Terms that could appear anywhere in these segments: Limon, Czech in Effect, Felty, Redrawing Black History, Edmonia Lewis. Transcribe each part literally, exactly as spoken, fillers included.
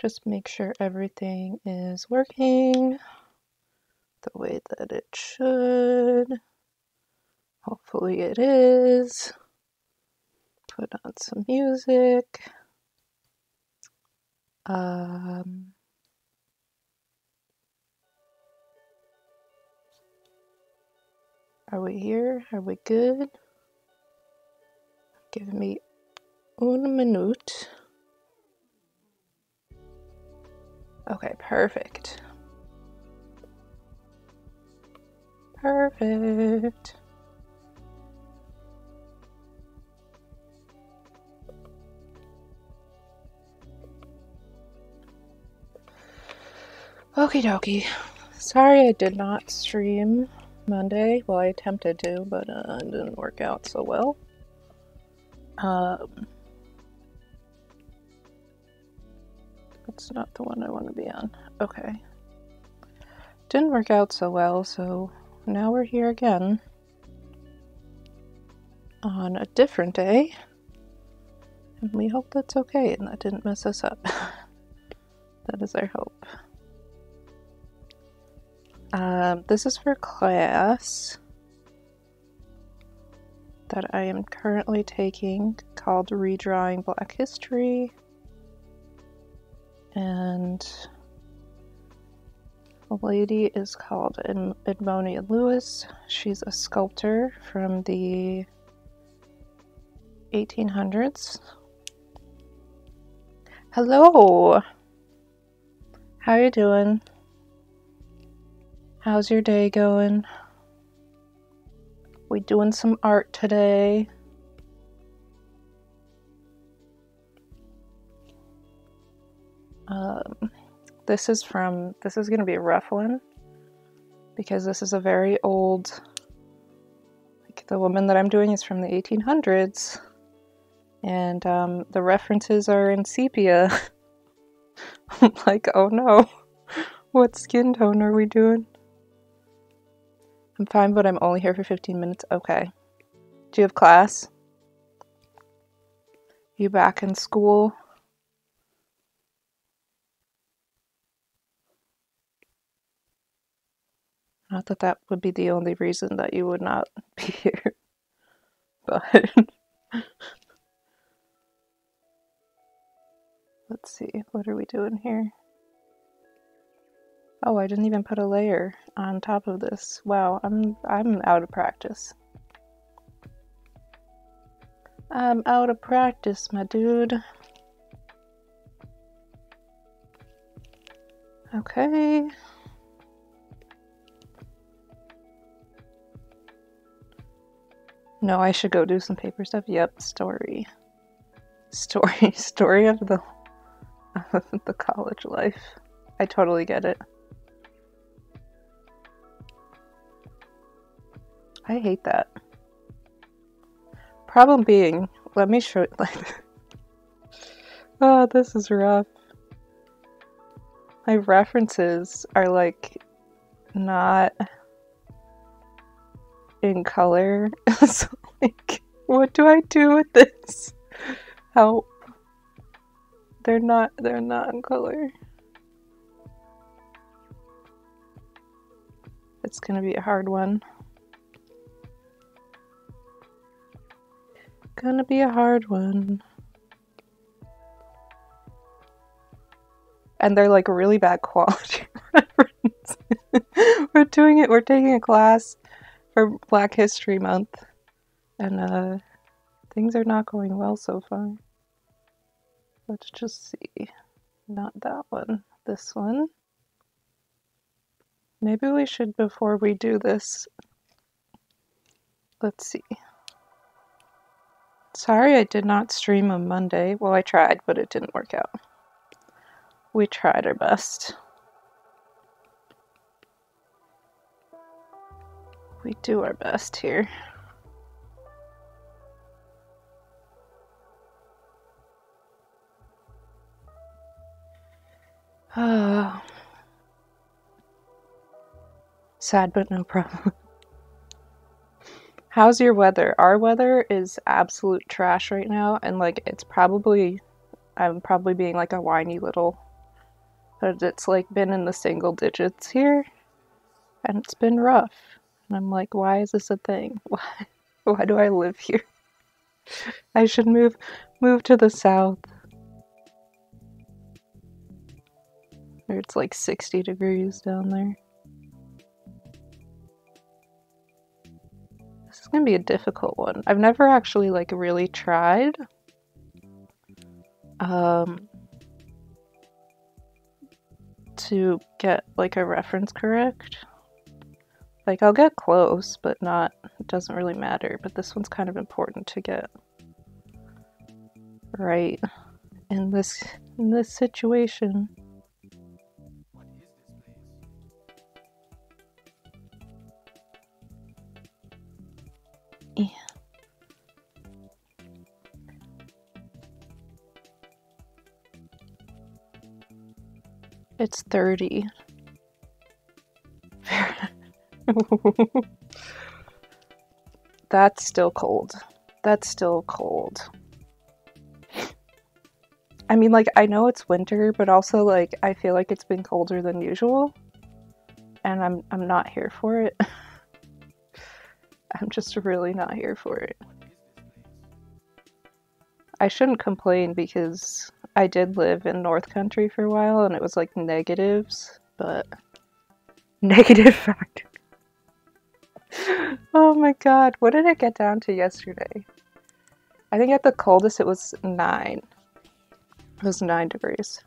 Just make sure everything is working the way that it should. Hopefully it is. Put on some music. Um, are we here? Are we good? Give me one minute. Okay, perfect. Perfect. Okie dokie. Sorry I did not stream Monday. Well, I attempted to, but uh, it didn't work out so well. Um... It's not the one I want to be on. Okay. Didn't work out so well, so now we're here again on a different day. And we hope that's okay and that didn't mess us up. That is our hope. Um, this is for class that I am currently taking called Redrawing Black History. And the lady is called Edmonia Lewis. She's a sculptor from the eighteen hundreds. Hello! How are you doing? How's your day going? We doing some art today. Um, this is from, this is going to be a rough one, because this is a very old, like the woman that I'm doing is from the eighteen hundreds, and um, the references are in sepia. I'm like, oh no, what skin tone are we doing? I'm fine, but I'm only here for fifteen minutes. Okay. Do you have class? You back in school? Not that that would be the only reason that you would not be here, but let's see, what are we doing here? Oh, I didn't even put a layer on top of this. Wow, I'm I'm out of practice. I'm out of practice, my dude. Okay. No, I should go do some paper stuff. Yep, story. Story. Story of the, of the college life. I totally get it. I hate that. Problem being, let me show it like... Oh, this is rough. My references are like not... in color. So like, what do I do with this? Help. They're not they're not in color. It's gonna be a hard one. Gonna be a hard one. And they're like really bad quality references. We're doing it, we're taking a class for Black History Month, and uh, things are not going well so far. Let's just see. Not that one. This one. Maybe we should, before we do this, let's see. Sorry I did not stream on Monday. Well, I tried, but it didn't work out. We tried our best. We do our best here. Oh. Sad, but no problem. How's your weather? Our weather is absolute trash right now, and like it's probably I'm probably being like a whiny little, but it's like been in the single digits here, and it's been rough. And I'm like, why is this a thing? Why, why do I live here? I should move, move to the south. Or it's like sixty degrees down there. This is gonna be a difficult one. I've never actually like really tried. Um, to get like a reference correct. Like, I'll get close, but not, it doesn't really matter. But this one's kind of important to get right in this, in this situation. What is this place? Yeah. It's thirty. That's still cold. That's still cold. I mean, like, I know it's winter, but also, like, I feel like it's been colder than usual. And I'm, I'm not here for it. I'm just really not here for it. I shouldn't complain because I did live in North Country for a while and it was, like, negatives, but... Negative factor. Oh my god, what did it get down to yesterday? I think at the coldest it was nine. It was nine degrees.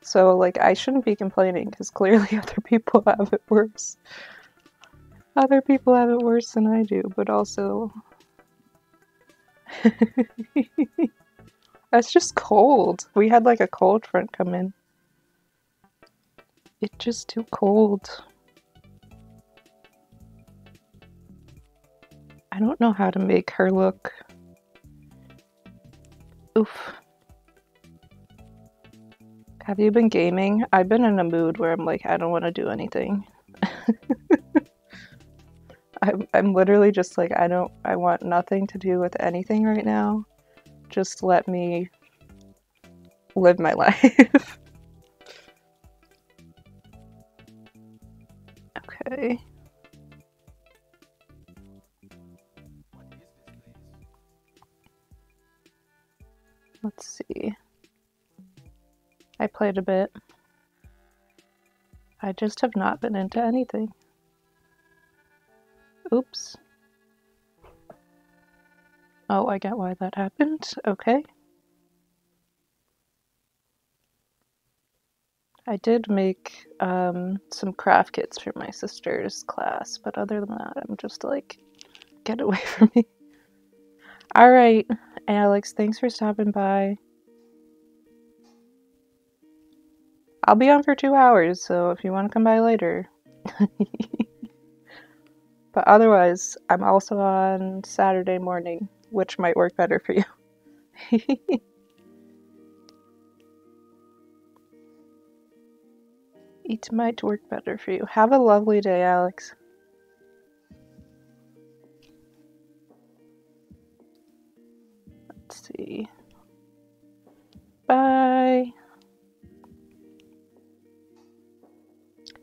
So, like, I shouldn't be complaining because clearly other people have it worse. Other people have it worse than I do, but also... That's just cold. We had, like, a cold front come in. It's just too cold. I don't know how to make her look. Oof. Have you been gaming? I've been in a mood where I'm like, I don't want to do anything. I'm, I'm literally just like, I don't, I want nothing to do with anything right now. Just let me live my life. Okay. Let's see. I played a bit. I just have not been into anything. Oops. Oh, I get why that happened. Okay. I did make um, some craft kits for my sister's class, but other than that, I'm just like, get away from me. All right, Alex, thanks for stopping by. I'll be on for two hours, so if you want to come by later. But otherwise, I'm also on Saturday morning, which might work better for you. It might work better for you. Have a lovely day, Alex. Let's see. Bye.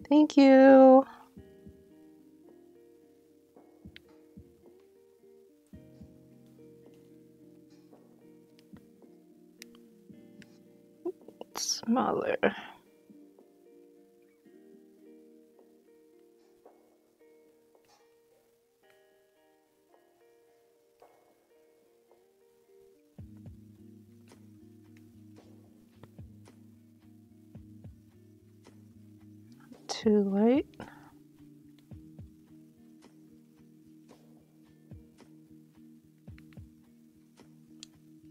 Thank you. It's smaller. Too light.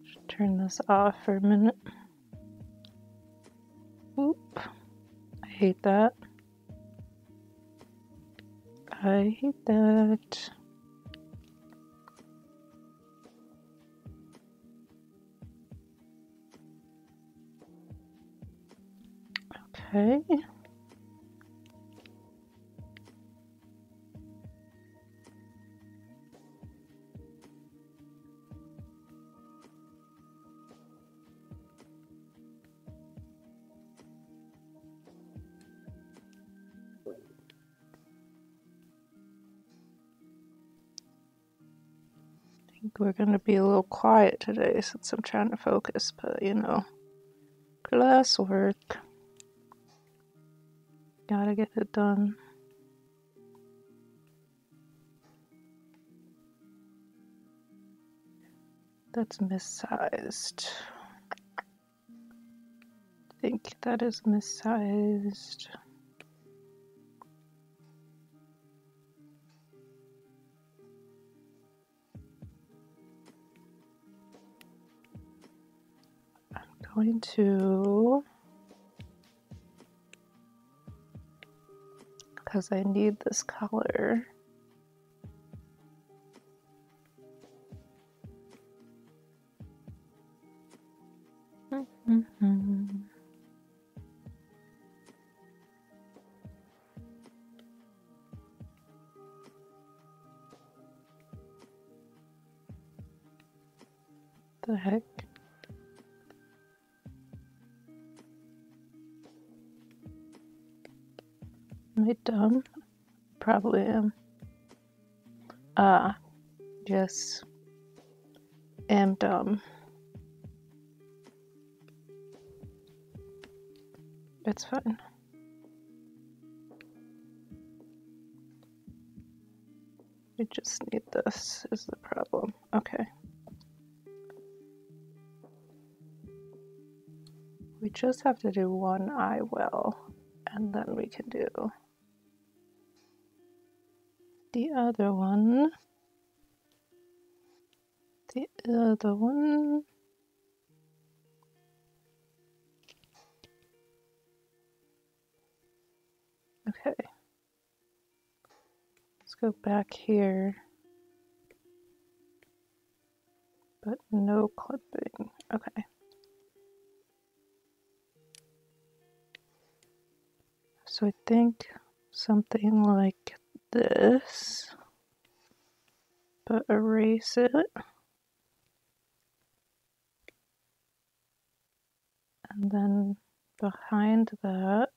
Should turn this off for a minute. Oop. I hate that. I hate that. Okay. we're gonna be a little quiet today since I'm trying to focus, but you know, classwork. Gotta get it done. That's missized. I think that is missized. I'm going to, because I need this color. Mm-hmm. The heck? Am I dumb? Probably am. Ah, yes, am dumb. It's fine. We just need this, is the problem. Okay. We just have to do one eye well, and then we can do the other one. The other one. Okay, let's go back here, but no clipping. Okay. So I think something like this, but erase it, and then behind that,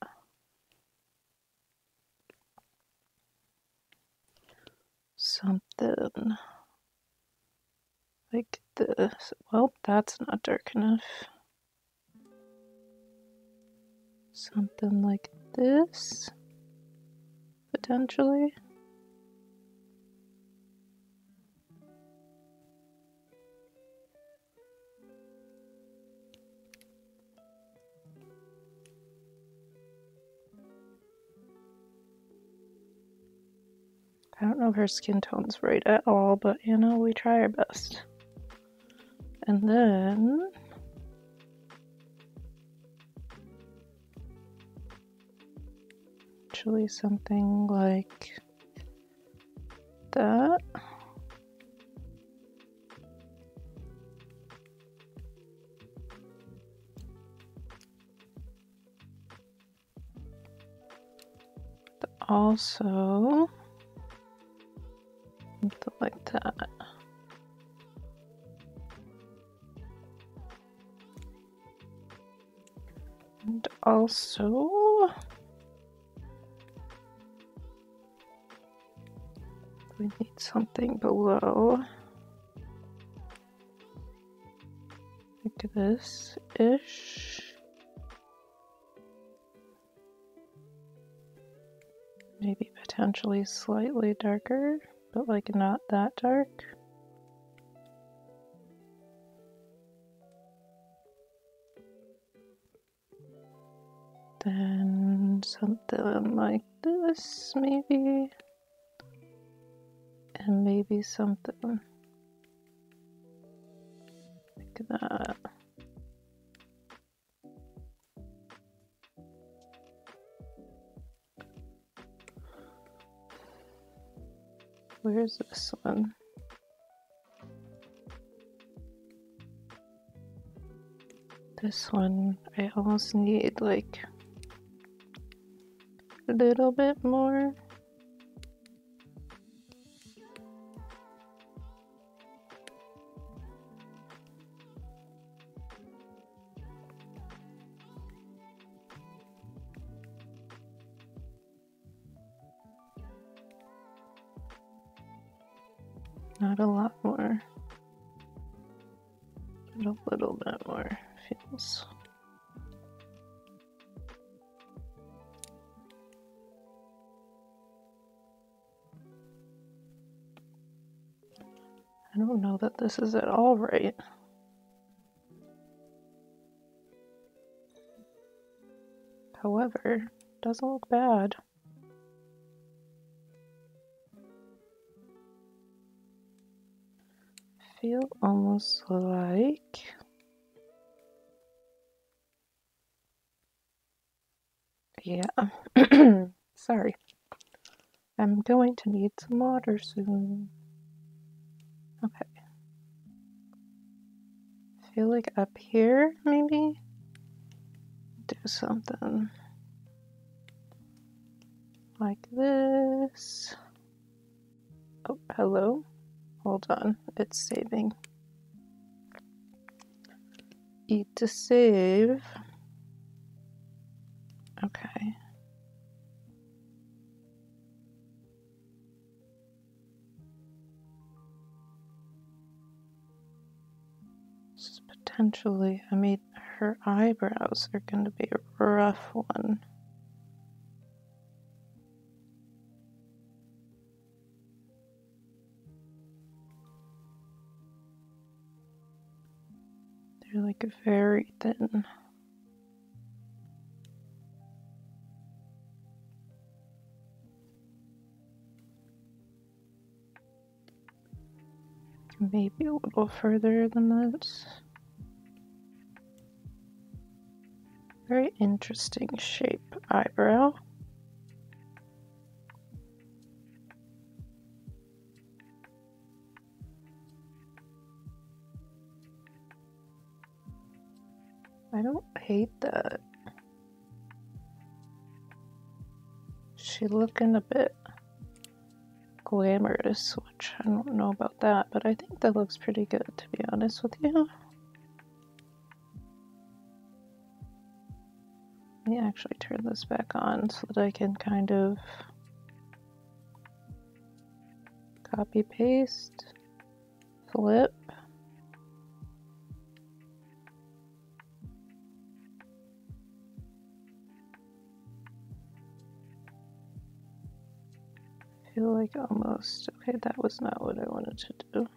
something like this. Well, that's not dark enough. Something like this, potentially. I don't know if her skin tone's right at all, but you know, we try our best. And then actually something like that. But also something like that. And also we need something below, like this-ish. Maybe potentially slightly darker, but like not that dark. Then something like this maybe, and maybe something like that. Where's this one? This one, I almost need like a little bit more. Not a lot more. a little bit more feels. I don't know that this is at all right. However, it doesn't look bad. I feel almost like yeah. Sorry. I'm going to need some water soon. Okay. I feel like up here maybe do something like this. Oh, hello. Hold on, it's saving. E to save. Okay. This is potentially, I mean, her eyebrows are going to be a rough one. They're like very thin. Maybe a little further than this. Very interesting shape eyebrow. I don't hate that. She's looking a bit glamorous, which I don't know about that, but I think that looks pretty good, to be honest with you. Let me actually turn this back on so that I can kind of copy paste, flip. I feel like almost, okay, that was not what I wanted to do.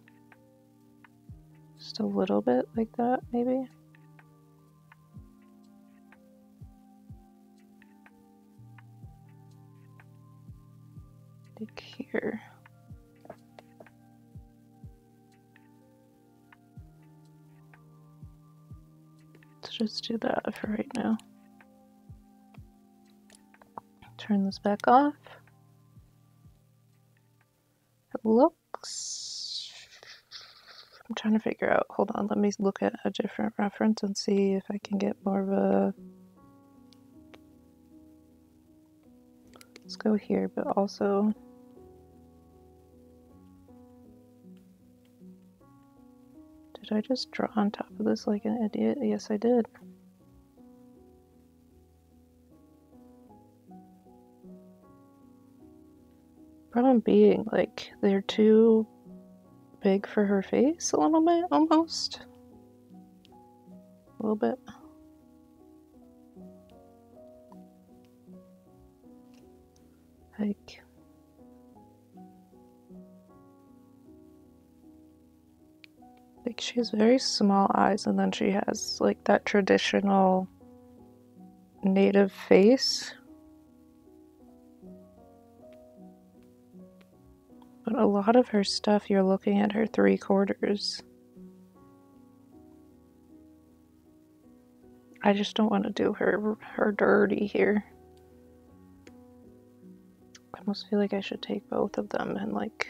Just a little bit like that, maybe. Like here. Let's just do that for right now. Turn this back off. Looks, I'm trying to figure out, hold on, let me look at a different reference and see if I can get more of a, let's go here, but also did I just draw on top of this like an idiot? Yes, I did. Problem being, like, they're too big for her face a little bit, almost. A little bit. Like, like she has very small eyes, and then she has, like, that traditional native face. But a lot of her stuff, you're looking at her three quarters. I just don't want to do her her dirty here. I almost feel like I should take both of them and like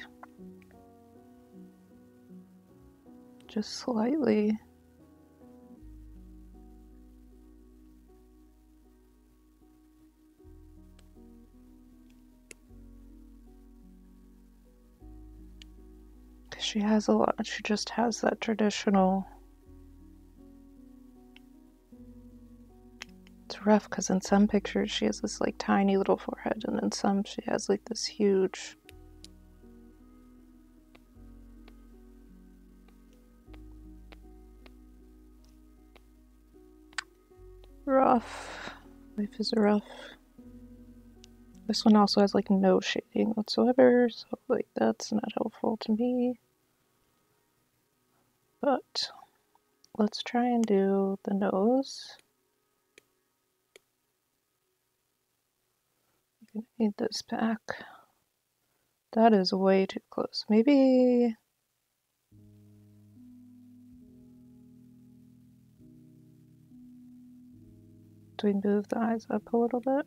just slightly. She has a lot, she just has that traditional. It's rough because in some pictures she has this like tiny little forehead, and in some she has like this huge. rough. Life is rough. This one also has like no shading whatsoever, so like that's not helpful to me. But let's try and do the nose. I'm gonna need this back. That is way too close. Maybe do we move the eyes up a little bit?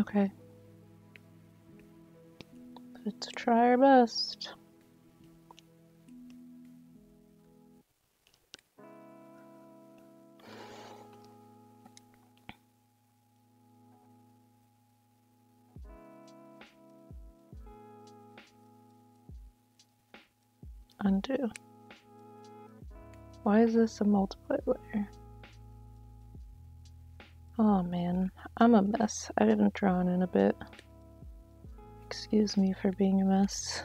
Okay. Let's try our best. Undo. Why is this a multiply layer? Oh man, I'm a mess. I haven't drawn in a bit. Excuse me for being a mess.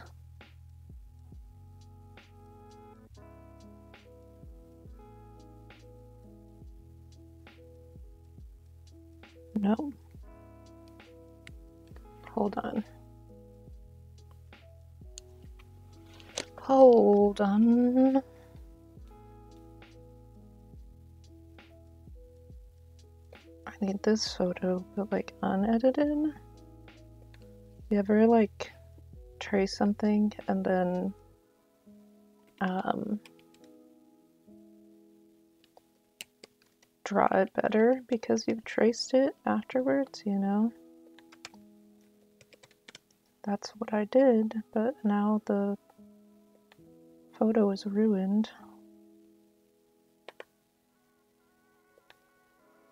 No. Hold on. Hold on. I need this photo, but like unedited. You ever like trace something and then um, draw it better because you've traced it afterwards, you know? That's what I did, but now the photo is ruined.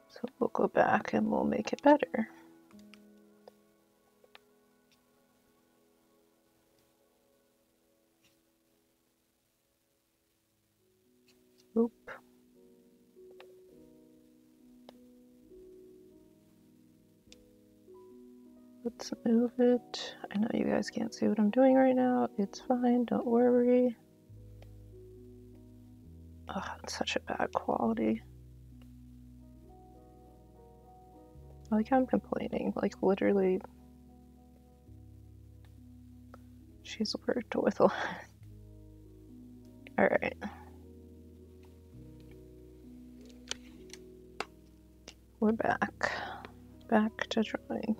So we'll go back and we'll make it better. Oop. Let's move it. I know you guys can't see what I'm doing right now. It's fine, don't worry. Oh, it's such a bad quality. Like, I'm complaining. Like, literally, she's worked with a lot. Alright. We're back. Back to drawing.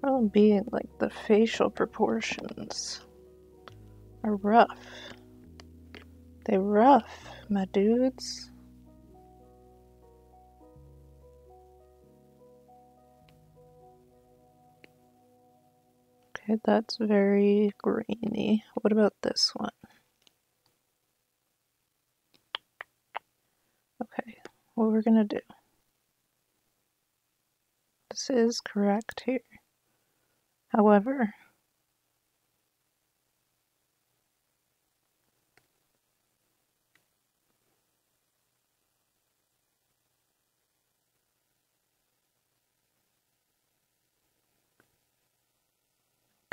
Problem being, like, the facial proportions are rough. They're rough, my dudes. Okay, that's very grainy. What about this one? Okay, what we're gonna do. This is correct here. However,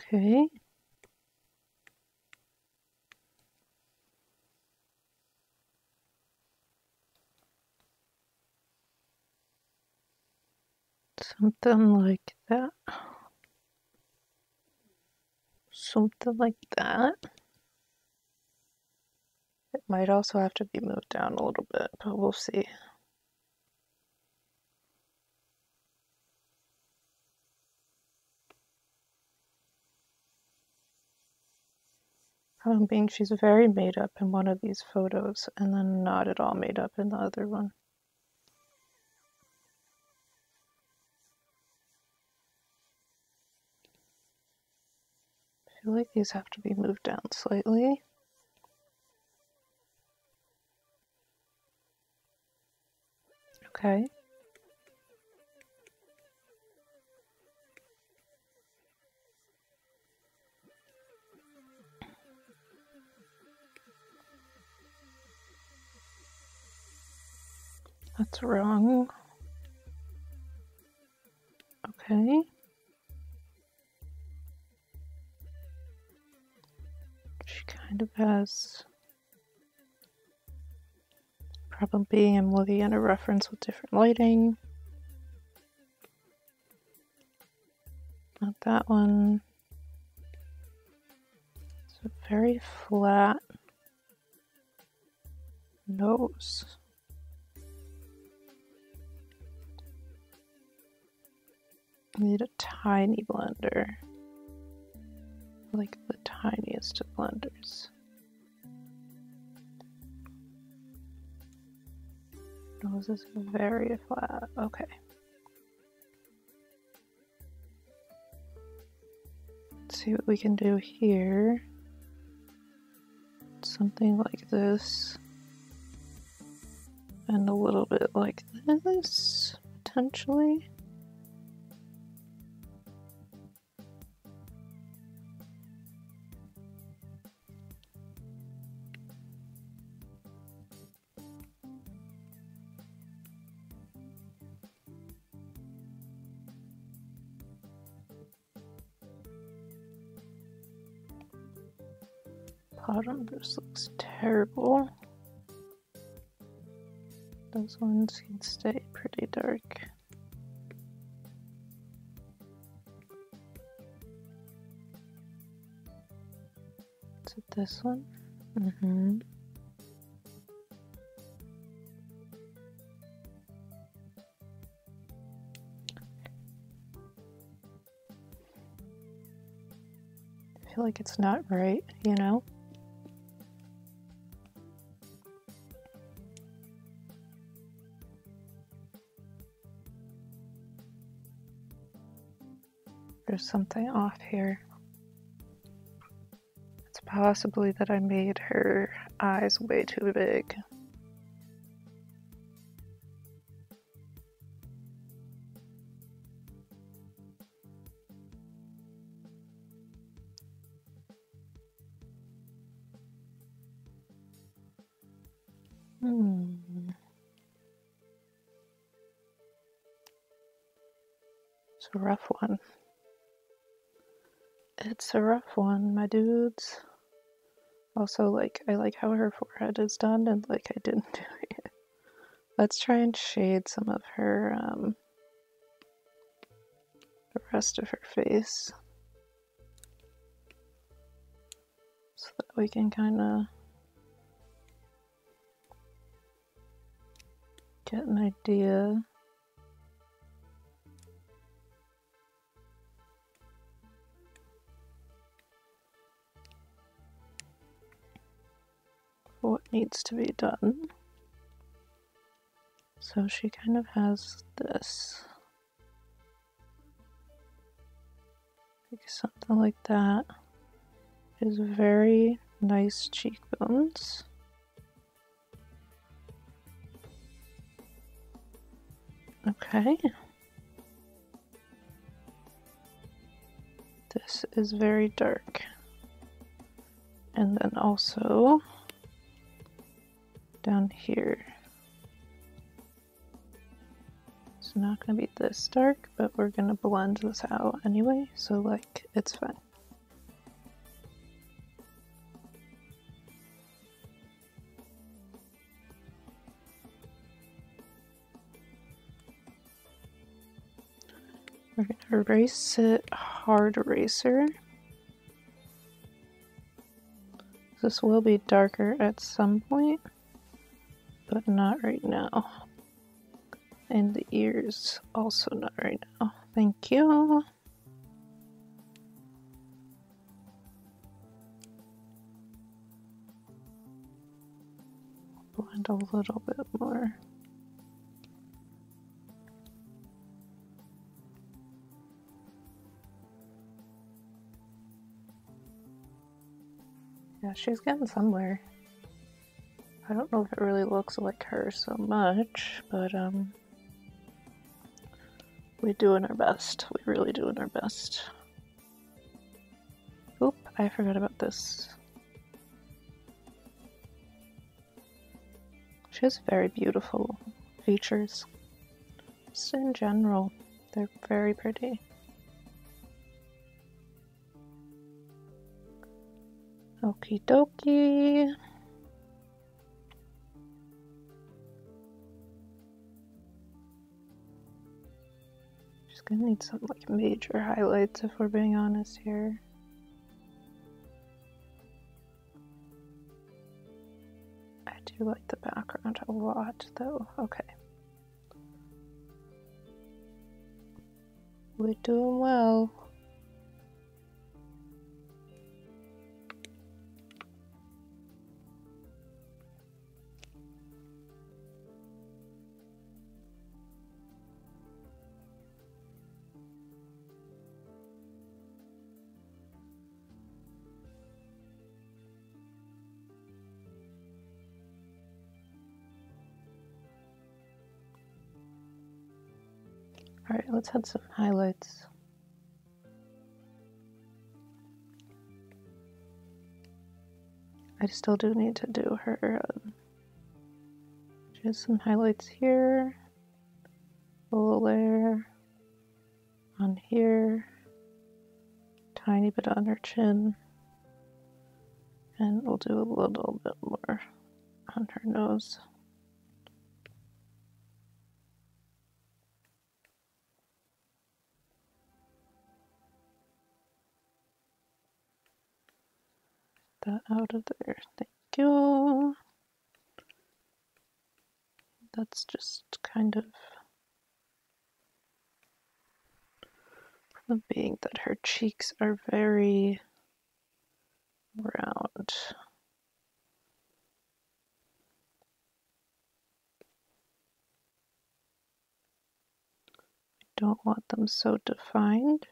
okay. Something like that. Something like that. It might also have to be moved down a little bit, but we'll see. Problem being, she's very made up in one of these photos and then not at all made up in the other one. I feel like these have to be moved down slightly. Okay. That's wrong. Okay. kind of has problem being I'm looking at a reference with different lighting. Not that one. It's a very flat nose. I need a tiny blender. Like the tiniest of blenders. Nose is very flat. Okay. Let's see what we can do here. Something like this. And a little bit like this, potentially. Bottom just looks terrible. Those ones can stay pretty dark. Is it this one? Mm-hmm. I feel like it's not right, you know? Something off here. It's possibly that I made her eyes way too big. Hmm. It's a rough one. It's a rough one, my dudes. Also, like, I like how her forehead is done, and like, I didn't do it. Let's try and shade some of her, um, the rest of her face. So that we can kind of get an idea. What needs to be done. So she kind of has this. Like something like that. She has very nice cheekbones. Okay. This is very dark. And then also down here. It's not gonna be this dark, but we're gonna blend this out anyway, so like it's fine. We're gonna erase it, hard eraser. This will be darker at some point. But not right now. And the ears, also not right now. Thank you. Blend a little bit more. Yeah, she's getting somewhere. I don't know if it really looks like her so much, but um, we're doing our best. We're really doing our best. Oop, I forgot about this. She has very beautiful features. Just in general, they're very pretty. Okie dokie. Just gonna need some like major highlights if we're being honest here. I do like the background a lot though. Okay. We're doing well. All right, let's add some highlights. I still do need to do her, um, just some highlights here, a little layer on here, tiny bit on her chin, and we'll do a little bit more on her nose. That out of there. Thank you. That's just kind of the being that her cheeks are very round. I don't want them so defined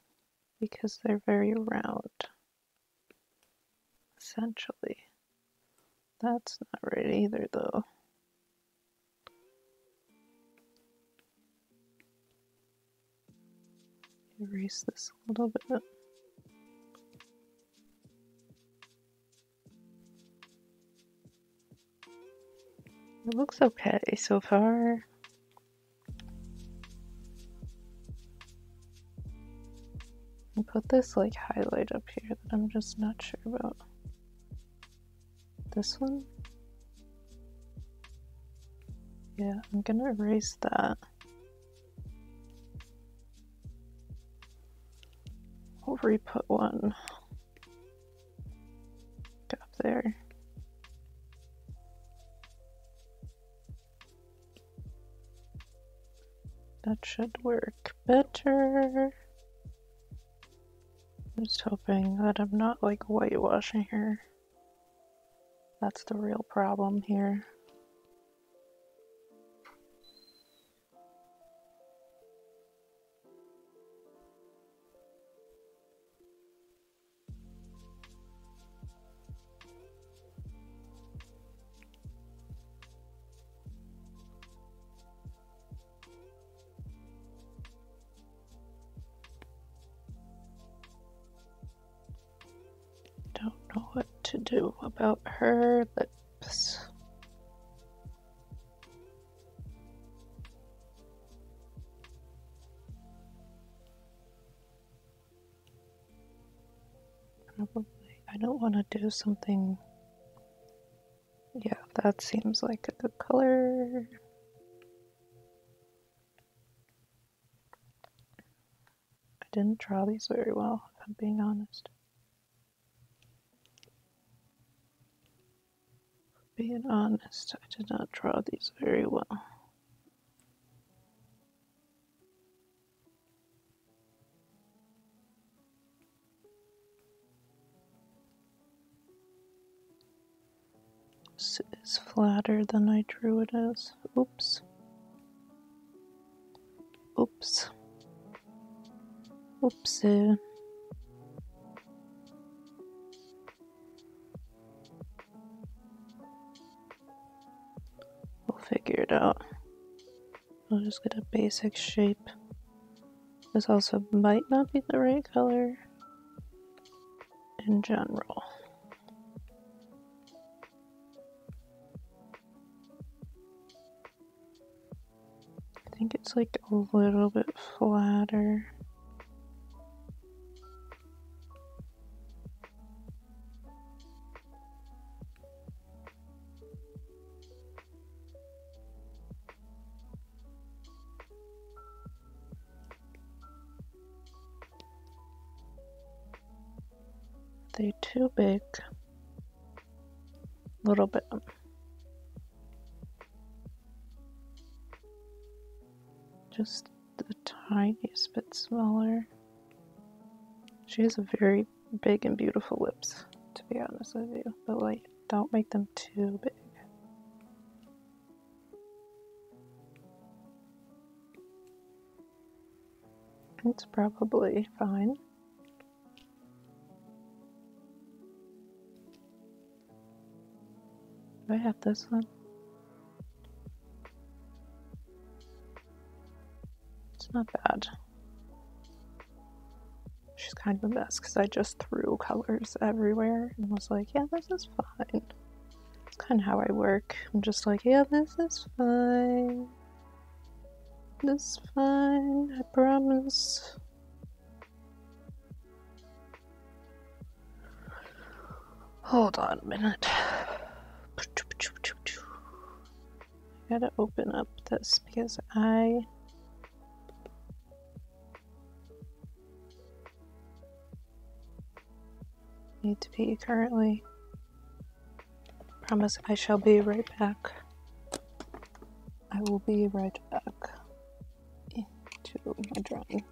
because they're very round. Essentially. That's not right either though. Erase this a little bit. It looks okay so far. And put this like highlight up here that I'm just not sure about. This one? Yeah, I'm gonna erase that. We'll re-put one up there. That should work better. I'm just hoping that I'm not like whitewashing her. That's the real problem here. Do about her lips. Probably, I don't want to do something. Yeah, that seems like a good color. I didn't draw these very well, if I'm being honest. Being honest, I did not draw these very well. This is flatter than I drew it as. Oops. Oops. Oopsie. Figure it out. I'll just get a basic shape. This also might not be the right color in general. I think it's like a little bit flatter. they too big? A little bit. Just the tiniest bit smaller. She has a very big and beautiful lips, to be honest with you, but like, don't make them too big. It's probably fine. Do I have this one? It's not bad. She's kind of a mess because I just threw colors everywhere and was like, yeah, this is fine. It's kind of how I work. I'm just like, yeah, this is fine. This is fine, I promise. Hold on a minute. I gotta open up this because I need to pee currently. Promise I shall be right back. I will be right back. Into my drawing.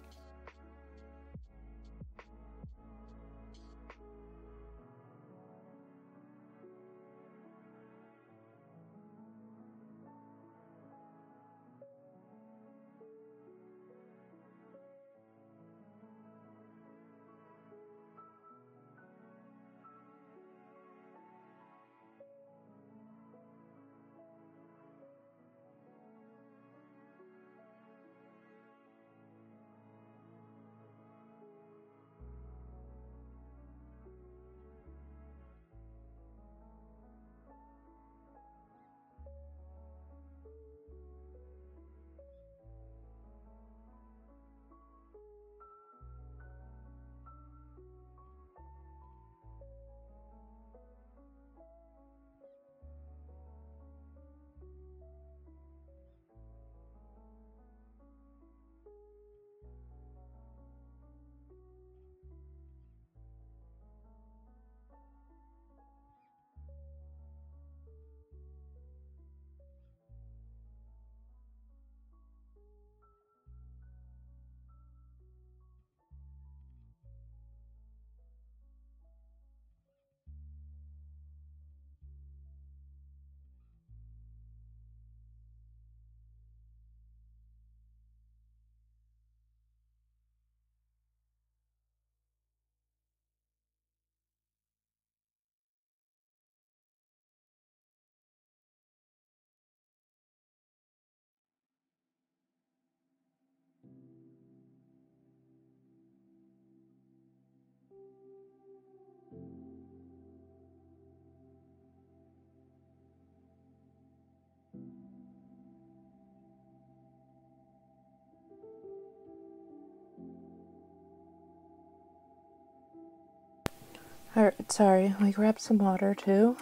Alright, sorry, I grabbed some water too,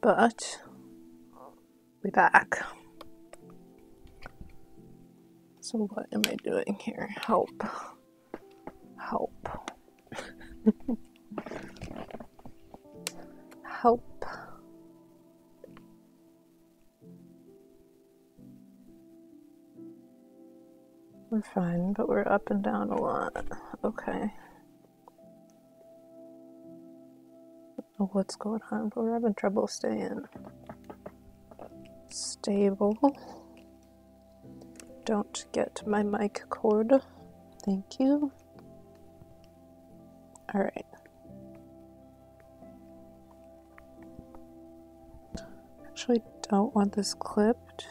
but we're back. So what am I doing here? Help. Help. Help. We're fine, but we're up and down a lot. Okay. What's going on? But we're having trouble staying stable. Don't get my mic cord. Thank you. All right. Actually, don't want this clipped.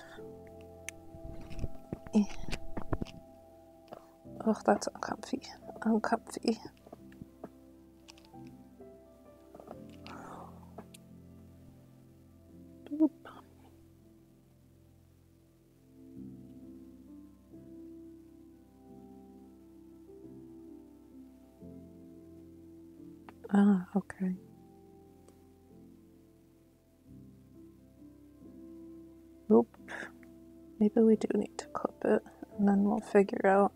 Oh, that's uncomfy. Uncomfy. Ah, okay. Oop. Maybe we do need to clip it, and then we'll figure out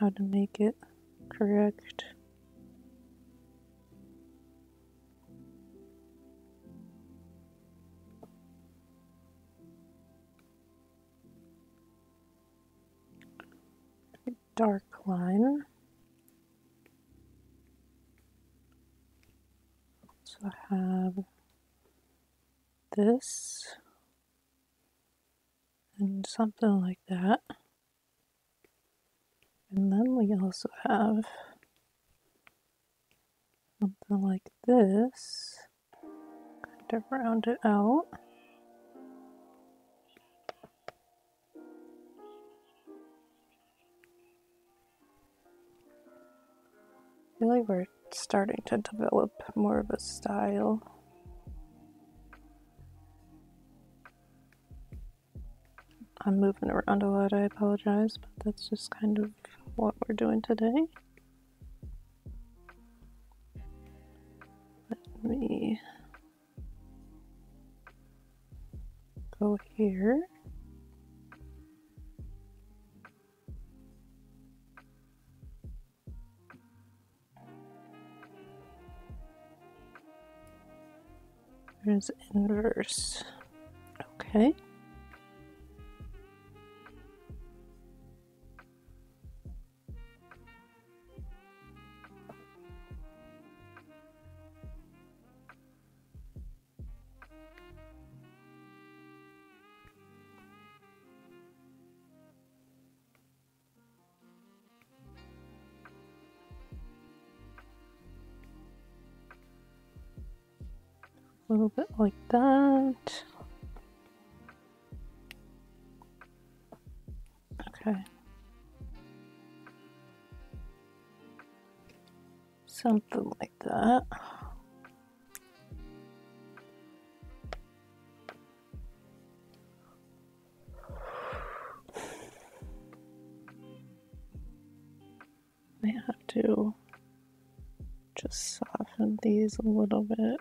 how to make it correct. Dark line. So I have this and something like that. And then we also have something like this, kind of round it out. I feel like we're starting to develop more of a style. I'm moving around a lot, I apologize, but that's just kind of what we're doing today. Let me go here. There's inverse. Okay. A little bit like that. Okay. Something like that. May have to just soften these a little bit.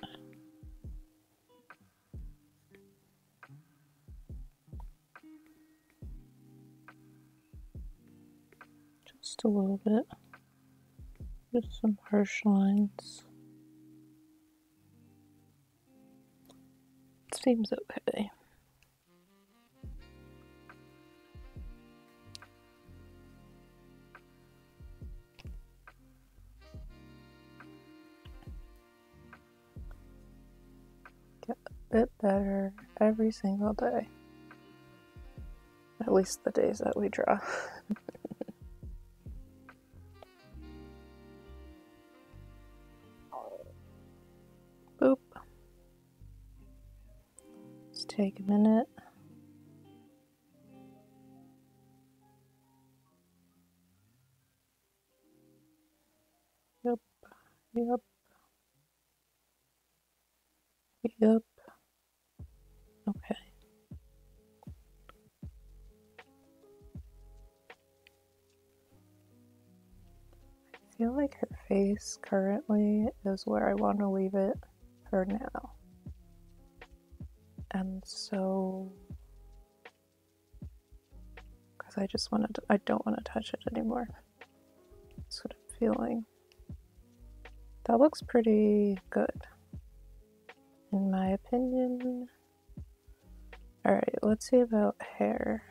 A little bit, just some harsh lines. Seems okay. Get a bit better every single day. At least the days that we draw. Take a minute. Yep, yep, yep. Okay. I feel like her face currently is where I want to leave it for now. And so, because I just want to, I don't want to touch it anymore. That's what I'm feeling. That looks pretty good, in my opinion. All right, let's see about hair.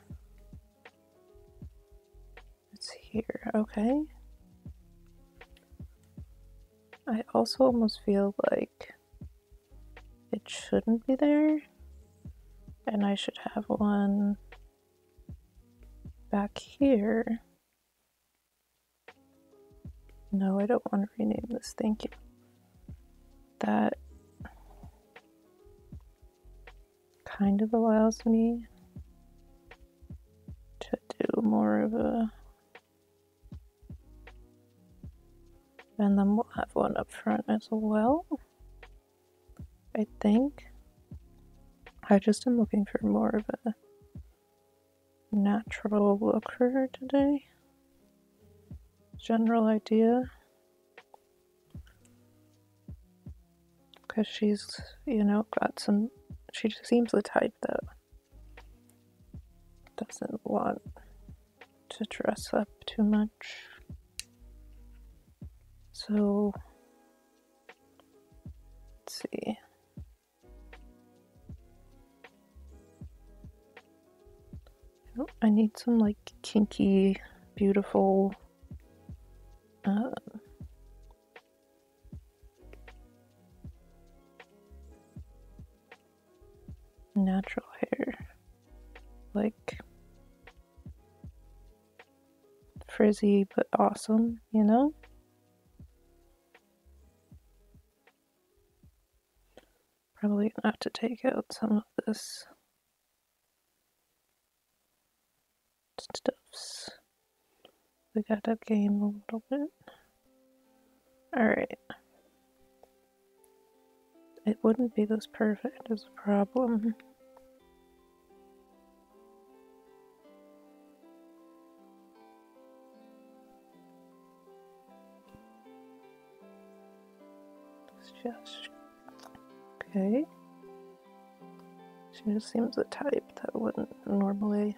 It's here, okay. I also almost feel like it shouldn't be there. And I should have one back here. No, I don't want to rename this. Thank you. That kind of allows me to do more of a... And then we'll have one up front as well, I think. I just am looking for more of a natural look for her today. General idea. Because she's, you know, got some, she just seems the type that doesn't want to dress up too much. So let's see. Oh, I need some like kinky, beautiful uh, natural hair, like frizzy but awesome, you know? Probably gonna have to take out some of this stuffs. We got up game a little bit. Alright. It wouldn't be this perfect as a problem. It's just okay. She just seems the type that wouldn't normally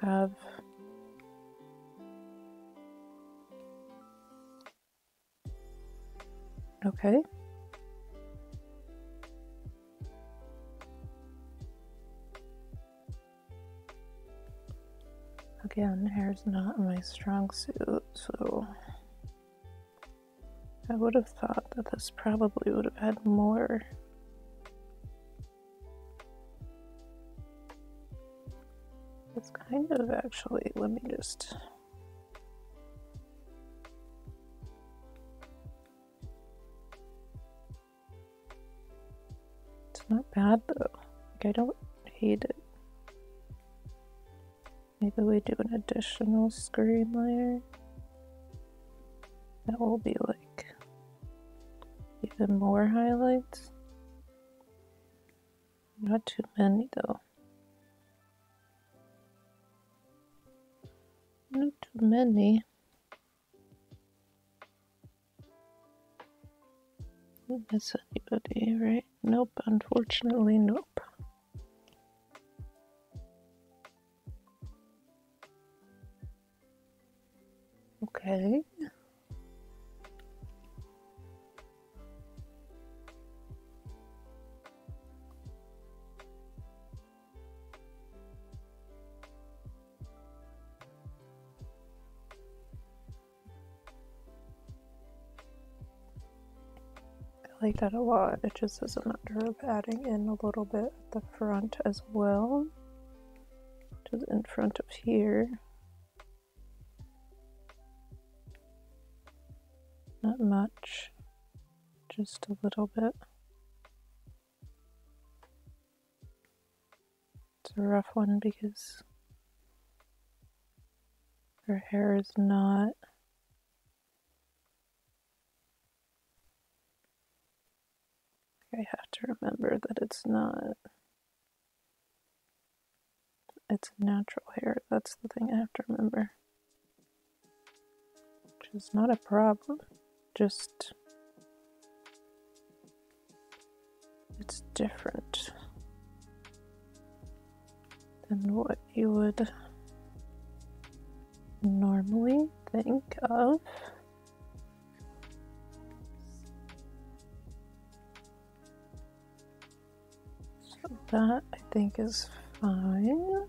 have okay. Again, hair's not my strong suit, so I would have thought that this probably would have had more . It's kind of actually, let me just it's not bad though. Like, I don't hate it. Maybe we do an additional screen layer. That will be like even more highlights. Not too many though. Not too many. Didn't miss anybody, right? Nope, unfortunately, nope. Okay. I like that a lot. It just is a matter of adding in a little bit at the front as well, just in front of here. Not much, just a little bit. It's a rough one because her hair is not I have to remember that it's not, it's natural hair. That's the thing I have to remember, which is not a problem, just it's different than what you would normally think of. That I think is fine.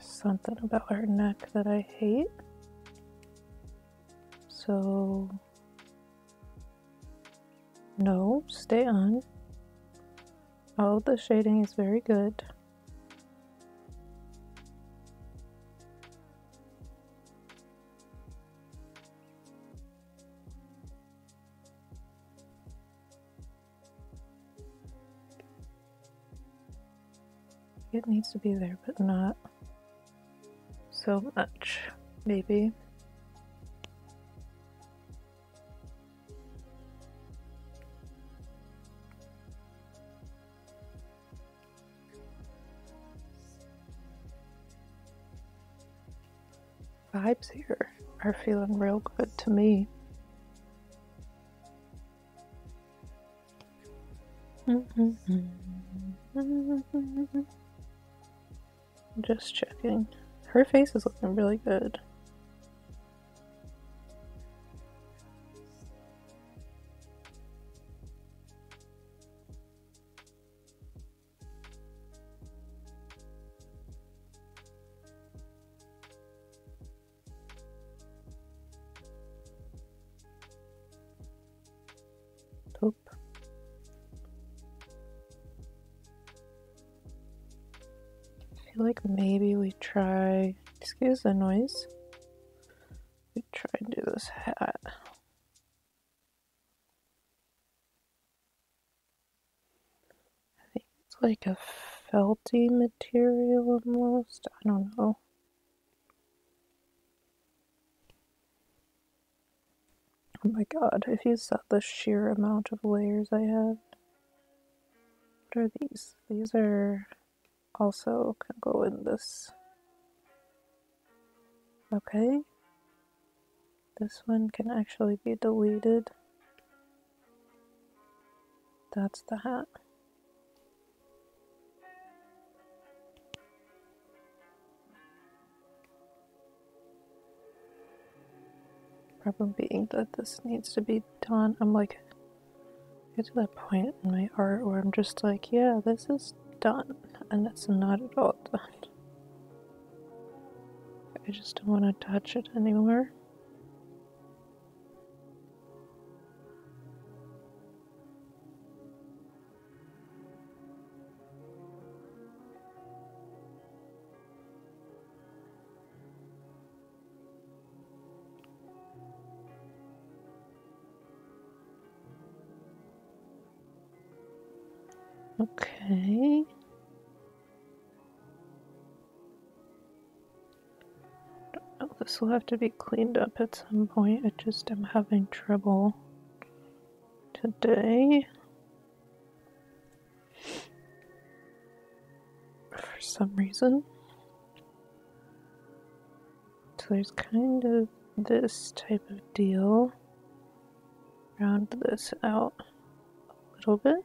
Something about her neck that I hate. So no, stay on. All of the shading is very good. It needs to be there, but not so much, maybe. vibes here are feeling real good to me. Just checking. Her face is looking really good. Like maybe we try, excuse the noise, we try and do this hat. I think it's like a felty material almost, I don't know. Oh my god, if you saw the sheer amount of layers I have. What are these? These are... also can go in this. Okay. This one can actually be deleted. That's the hat. Problem being that this needs to be done. I'm like, I get to that point in my art where I'm just like, yeah, this is done. And it's not at all done. I just don't want to touch it anymore. Okay. This will have to be cleaned up at some point. I just am having trouble today. For some reason. So there's kind of this type of deal. Round this out a little bit.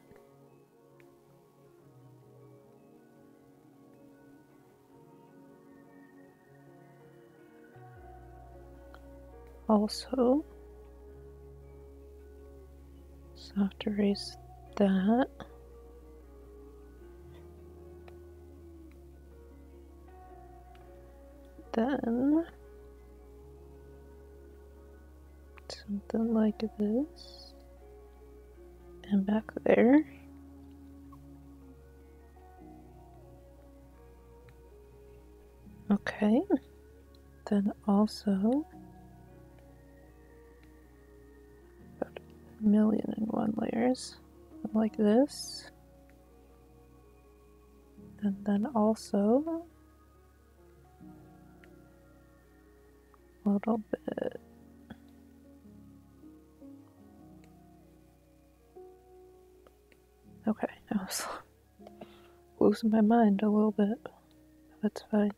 Also, so I have to erase that. Then, something like this, and back there. Okay, then also, million and one layers like this, and then also a little bit okay. I was losing my mind a little bit, but that's fine.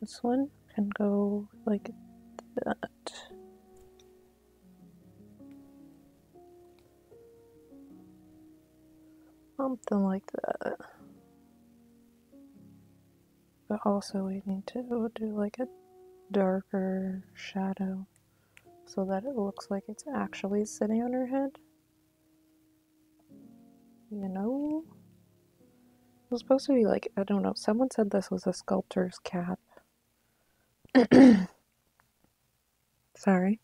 This one can go like that. Something like that. But also we need to do like a darker shadow so that it looks like it's actually sitting on her head. You know? It was supposed to be like, I don't know, someone said this was a sculptor's cap. Sorry.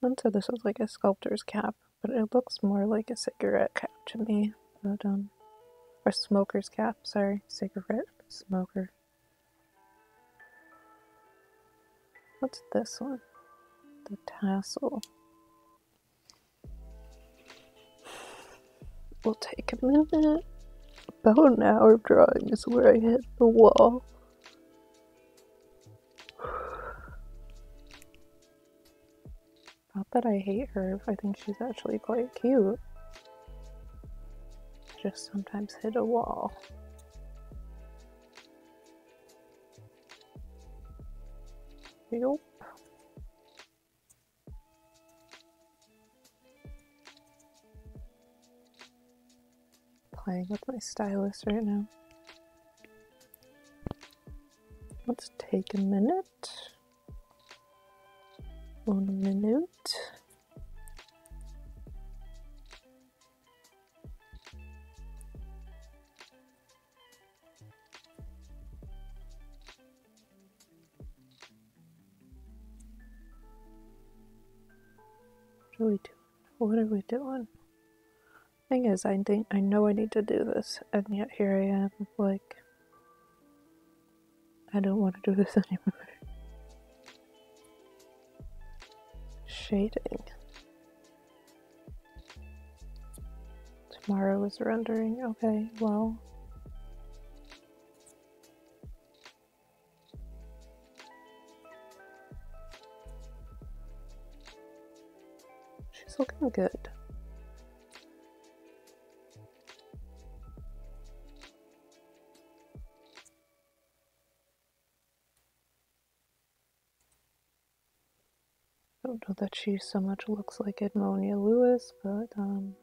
Someone said this was like a sculptor's cap, but it looks more like a cigarette cap to me. Well done. Or smoker's cap, sorry. Cigarette smoker. What's this one? The tassel. We'll take a minute. About an hour of drawing is where I hit the wall. Not that I hate her, I think she's actually quite cute. Just sometimes hit a wall. Nope. Playing with my stylus right now. Let's take a minute. One minute. What are we doing? What are we doing? Thing is, I think I know I need to do this, and yet here I am, like, I don't want to do this anymore. Shading. Tomorrow is rendering. Okay, well. Looking good. I don't know that she so much looks like Edmonia Lewis, but um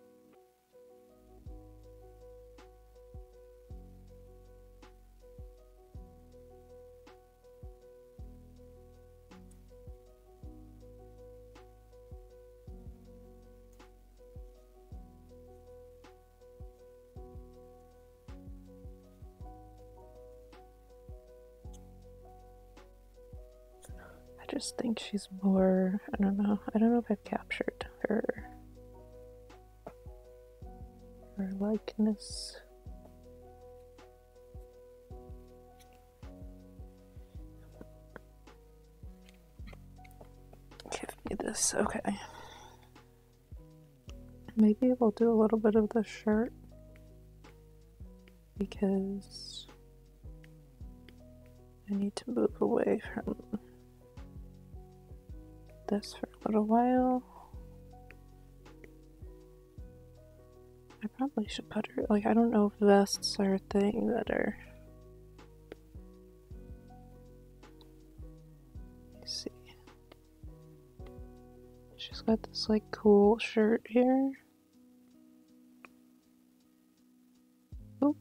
I just think she's more, I don't know, I don't know if I've captured her, her likeness. Give me this, okay. Maybe we'll do a little bit of the shirt, because I need to move away from this for a little while. I probably should put her, like, I don't know if vests are a thing that are, let's see, she's got this like cool shirt here. Oop.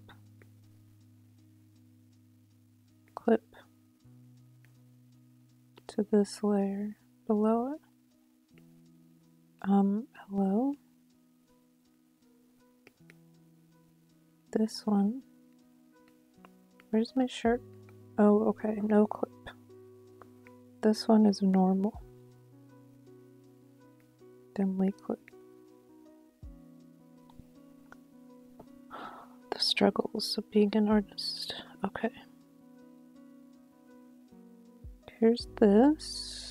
Clip to this layer below it. Um, hello? This one. Where's my shirt? Oh, okay, no clip. This one is normal. Dimly clip. The struggles of being an artist. Okay. Here's this.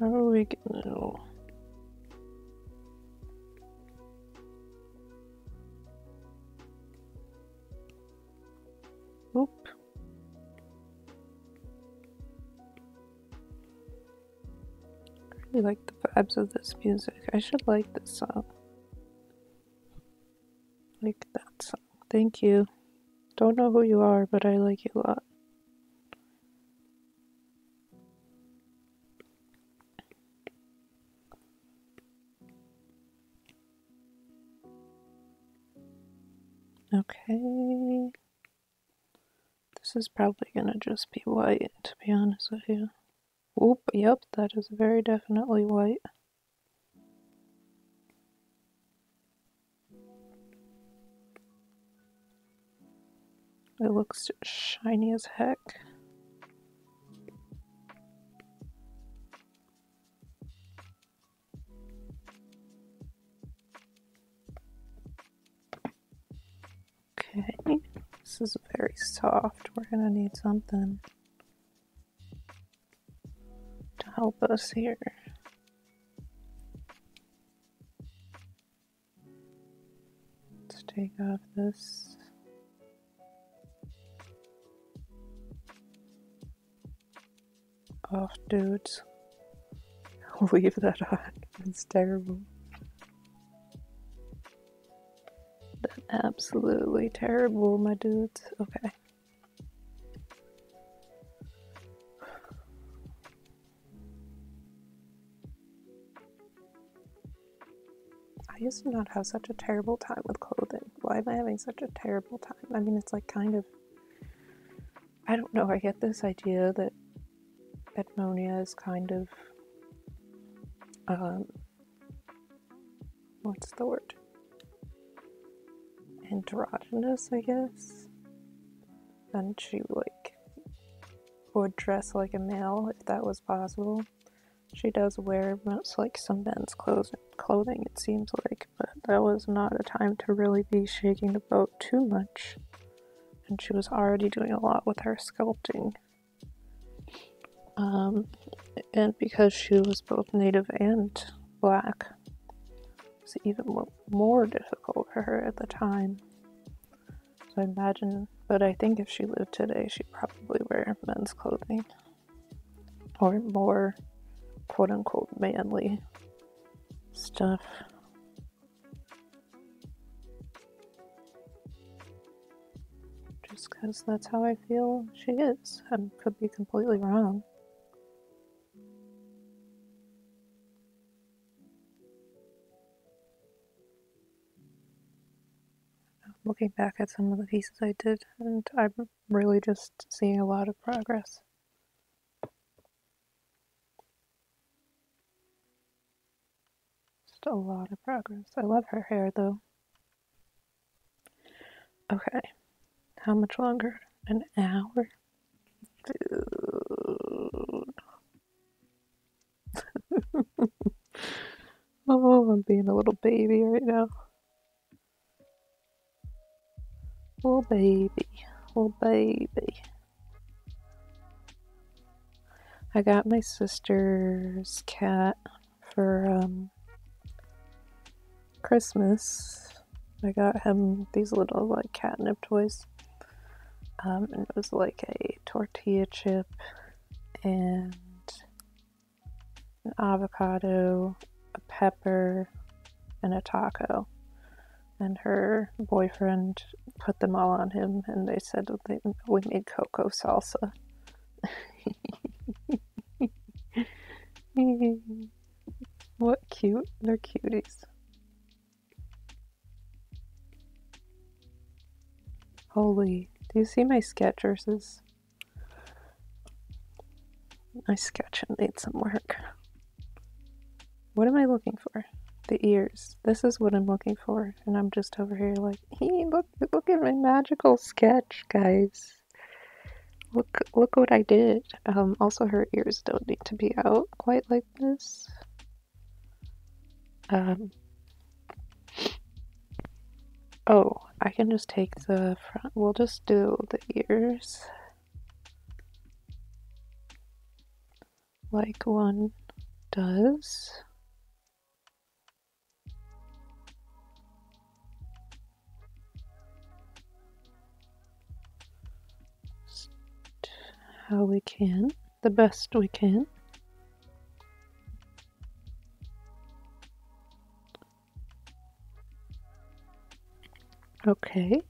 How are we gonna know? Oop. I really like the vibes of this music. I should like this song. Like that song. Thank you. Don't know who you are, but I like you a lot. Okay, this is probably gonna just be white, to be honest with you. Oop, yep, that is very definitely white. It looks shiny as heck. Okay, this is very soft. We're gonna need something to help us here. Let's take off this. off, dudes. Leave that on. It's terrible. That's absolutely terrible, my dudes. Okay. I used to not have such a terrible time with clothing. Why am I having such a terrible time? I mean, it's like kind of, I don't know, I get this idea that Edmonia is kind of, um, what's the word? Androgynous, I guess? And she, like, would dress like a male if that was possible. She does wear most, like, some men's clothes, clothing, it seems like, but that was not a time to really be shaking the boat too much. And she was already doing a lot with her sculpting. Um, and because she was both Native and Black, it was even more difficult for her at the time. So I imagine, but I think if she lived today, she'd probably wear men's clothing. Or more quote-unquote manly stuff. Just because that's how I feel she is. I could be completely wrong. Looking back at some of the pieces I did, and I'm really just seeing a lot of progress. A lot of progress. I love her hair though. Okay, how much longer? An hour? Dude. Oh, I'm being a little baby right now. Little baby. Little baby. I got my sister's cat for, um, Christmas. I got him these little like catnip toys, um, and it was like a tortilla chip and an avocado, a pepper, and a taco, and her boyfriend put them all on him and they said that they, we made cocoa salsa. What cute, they're cuties. Holy, do you see my Skechers? My sketch made some work. What am I looking for? The ears. This is what I'm looking for. And I'm just over here like, hey, look, look at my magical sketch, guys. Look, look what I did. Um, also, her ears don't need to be out quite like this. Um. Oh, I can just take the front, we'll just do the ears, like one does. Just how we can, the best we can. Okay,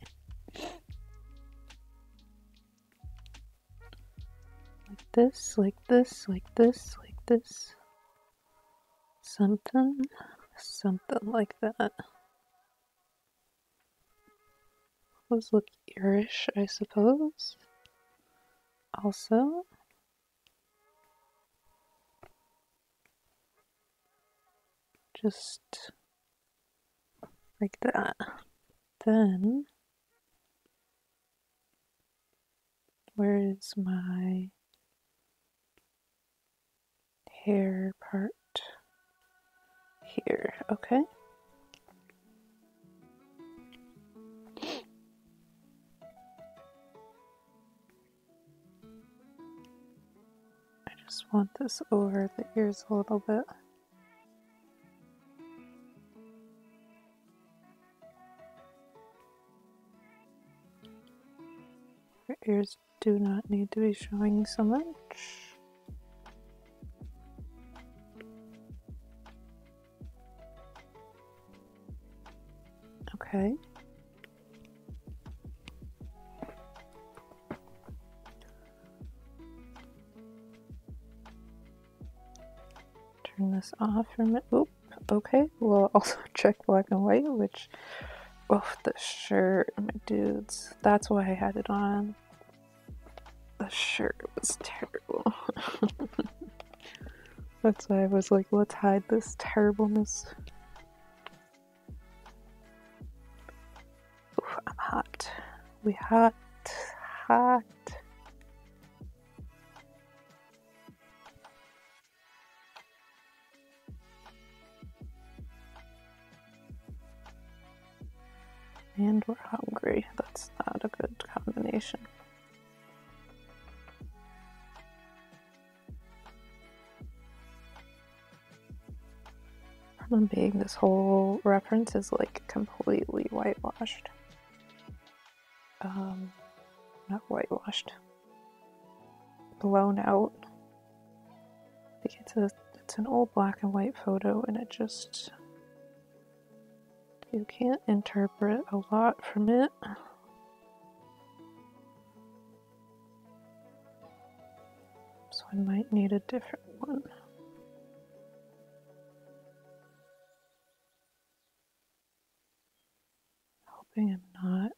like this, like this, like this, like this, something, something like that. Those look eerish, I suppose, also. Just like that. Then, where is my hair part? Here, okay. I just want this over the ears a little bit. Ears do not need to be showing so much. Okay. Turn this off for a minute. Oop. Okay, we'll also check black and white, which, oh, the shirt, my dudes. That's why I had it on. The shirt was terrible. That's why I was like, let's hide this terribleness. Oof, I'm hot. We hot, hot. And we're hungry. That's not a good combination. Problem being, this whole reference is like completely whitewashed. Um, not whitewashed. Blown out. I think it's a, it's an old black and white photo, and it just. You can't interpret a lot from it. So I might need a different one. Hoping I'm not.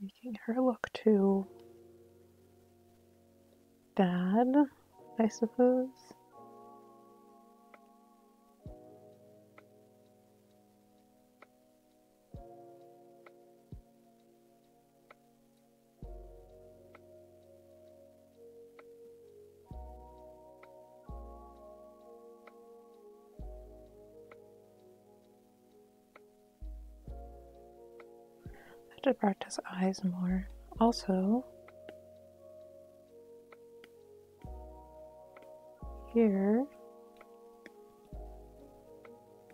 Making her look too bad. I suppose. I should practice eyes more. Also, here,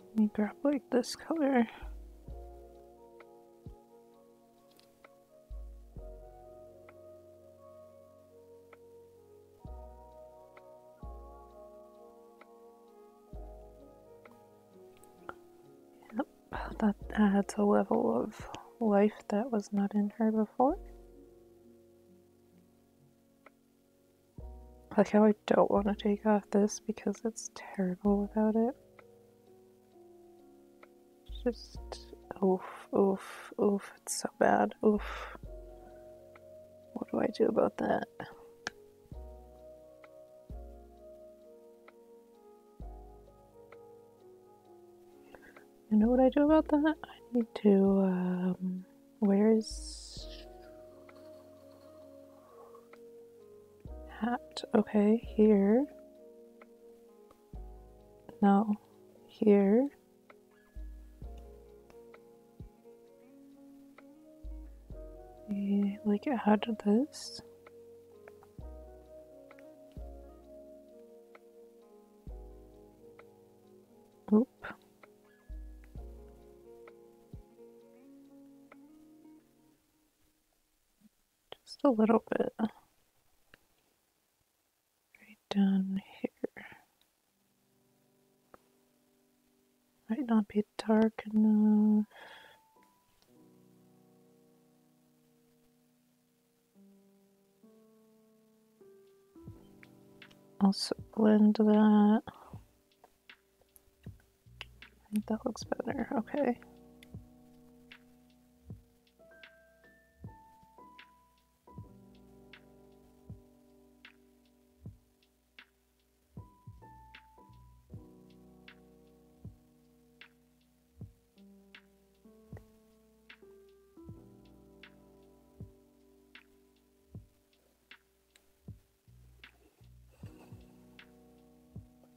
let me grab like this color. Yep, that adds a level of life that was not in her before. Like how I don't want to take off this because it's terrible without it. Just oof, oof, oof, it's so bad, oof. What do I do about that? You know what I do about that? I need to, um, where is... hat. Okay, here. No, here. We, like add this. Oop. Just a little bit. Down here. Might not be dark enough. Also blend that. I think that looks better. Okay.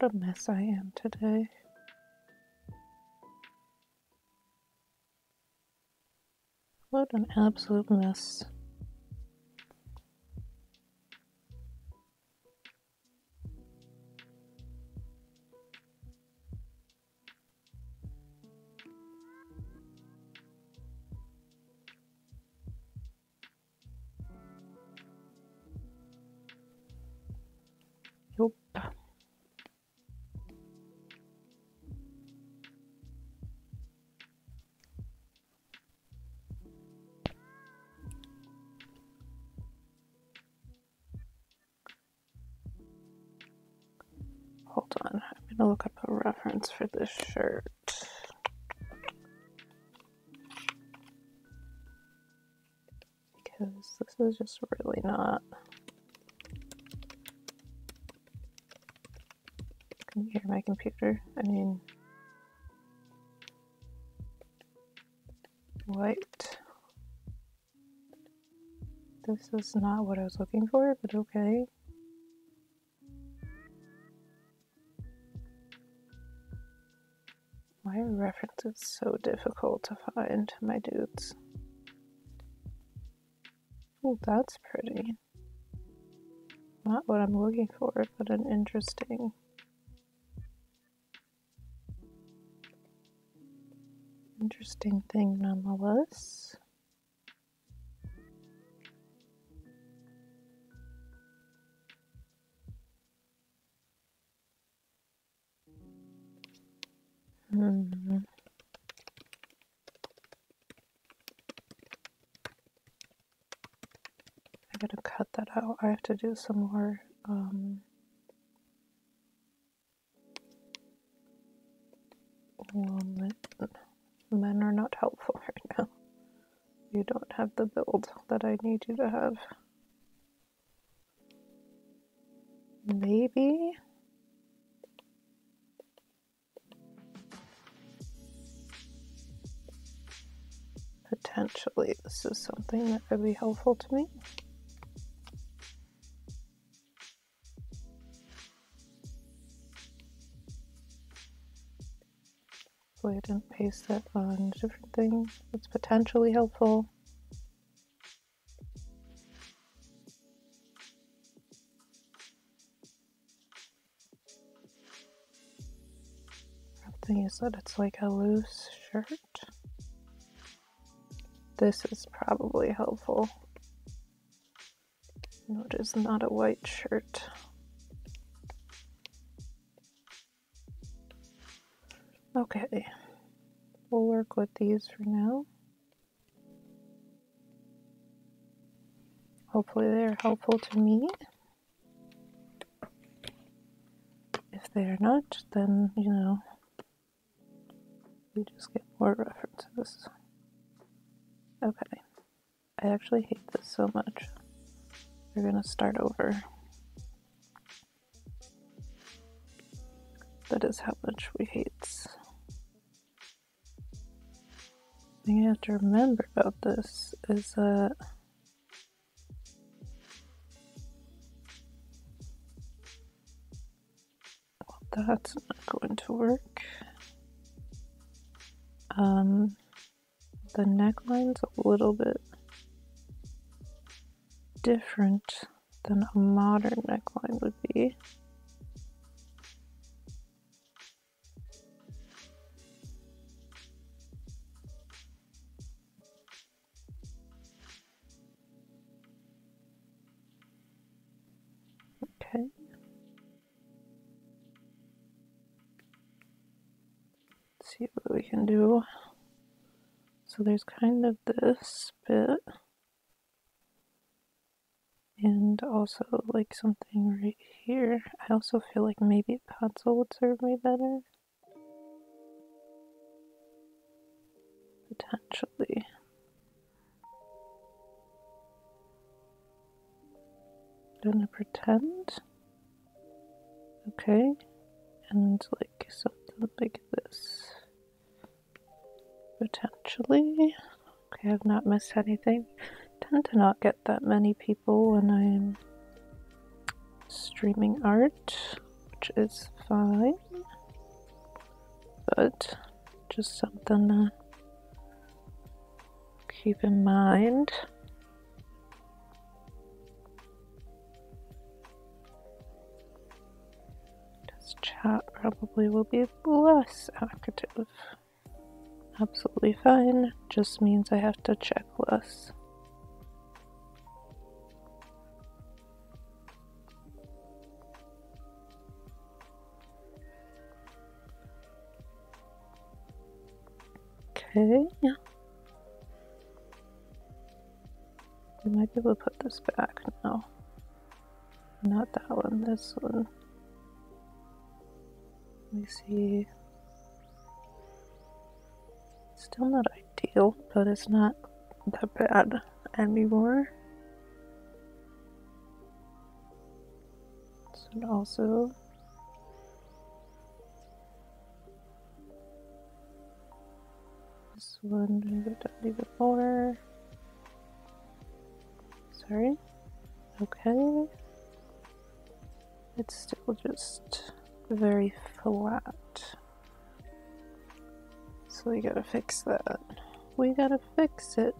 What a mess I am today. What an absolute mess. I'll look up a reference for this shirt. Because this is just really not... Can you hear my computer? I mean... White. This is not what I was looking for, but okay. Why are references so difficult to find, my dudes? Oh, that's pretty. Not what I'm looking for, but an interesting... Interesting thing nonetheless. Hmm. I gotta cut that out. I have to do some more um well, men are not helpful right now. You don't have the build that I need you to have. Maybe? Potentially this is something that could be helpful to me. Hopefully I didn't paste that on a different thing. It's potentially helpful. The thing is that it's like a loose shirt. This is probably helpful. No, it is not a white shirt. Okay, we'll work with these for now. Hopefully they're helpful to me. If they are not, then, you know, we just get more references. Okay, I actually hate this so much. We're gonna start over. That is how much we hate. The thing I have to remember about this is that well, that's not going to work. Um. The neckline's a little bit different than a modern neckline would be. Okay. Let's see what we can do. So there's kind of this bit, and also like something right here. I also feel like maybe a console would serve me better. Potentially. Gonna pretend. Okay. And like something like this. Potentially. Okay, I've not missed anything. I tend to not get that many people when I'm streaming art, which is fine. But just something to keep in mind. This chat probably will be less active. Absolutely fine, just means I have to check less. Okay. We might be able to put this back now. Not that one, this one. Let me see. Still not ideal, but it's not that bad anymore. So, and also this one, I'm gonna leave it more. Sorry. Okay. It's still just very flat. So we gotta fix that. We gotta fix it.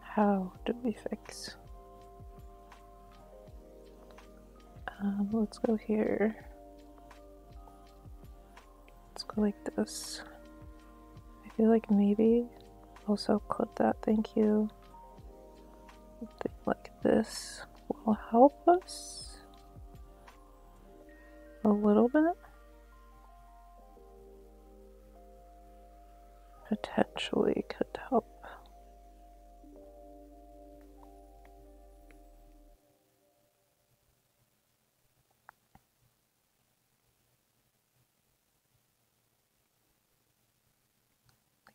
How do we fix? Um, let's go here. Let's go like this. I feel like maybe also clip that, thank you. Something like this will help us a little bit. Potentially could help.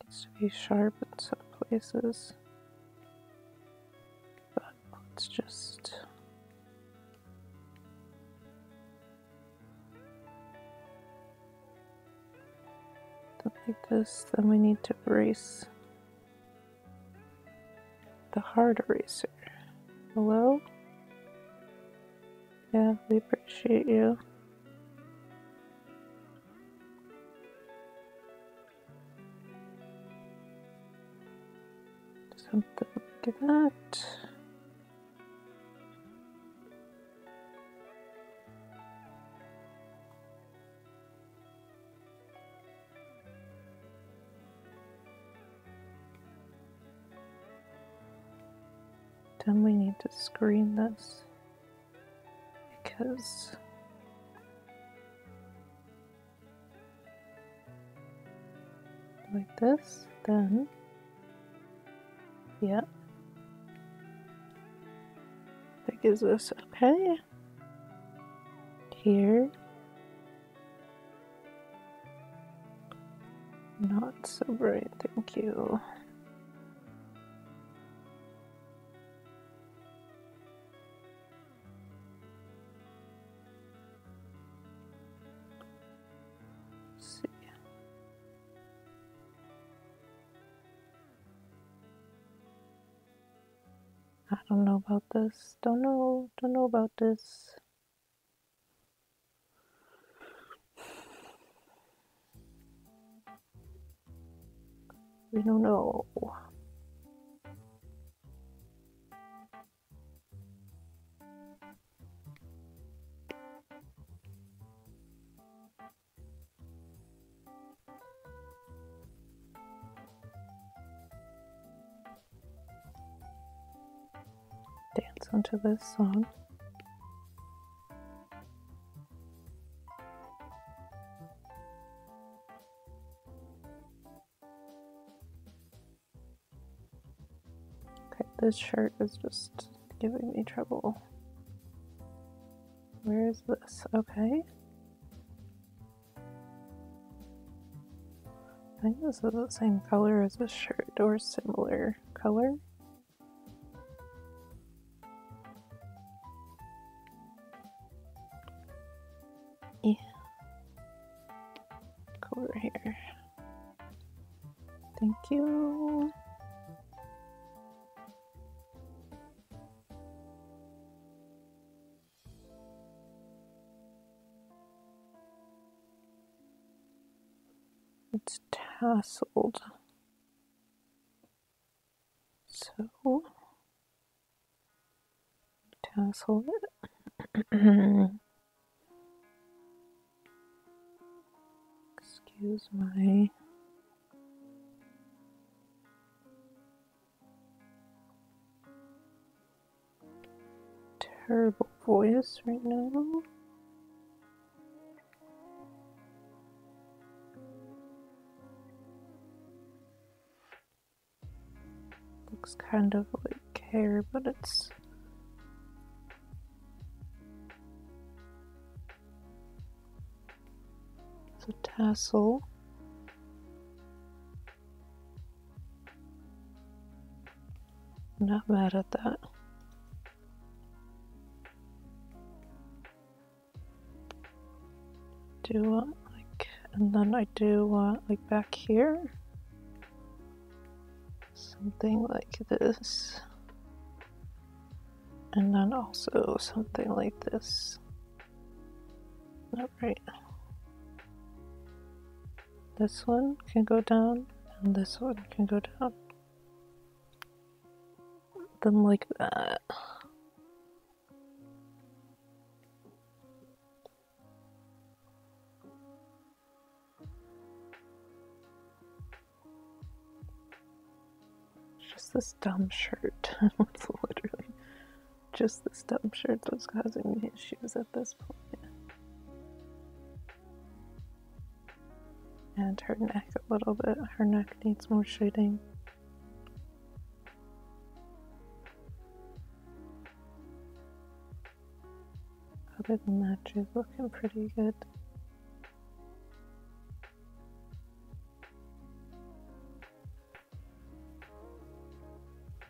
To be sharp in some places, but let's just do like this. Then we need to erase the hard eraser. Hello? Yeah, we appreciate you. Something like that. Then we need to screen this because like this, then yeah, that gives us okay. Here, not so bright, thank you. Don't know about this. Don't know. Don't know about this. We don't know. Dance onto this song. Okay, this shirt is just giving me trouble. Where is this? Okay. I think this is the same color as this shirt or similar color. You. It's tasseled. So tassel it. Excuse my terrible voice right now. Looks kind of like hair, but it's it's a tassel. I'm not mad at that. Do want like, and then I do want like back here something like this, and then also something like this. All right, this one can go down and this one can go down, then like that. Just this dumb shirt. It's literally just this dumb shirt that's causing me issues at this point. And her neck a little bit. Her neck needs more shading. Other than that, she's looking pretty good.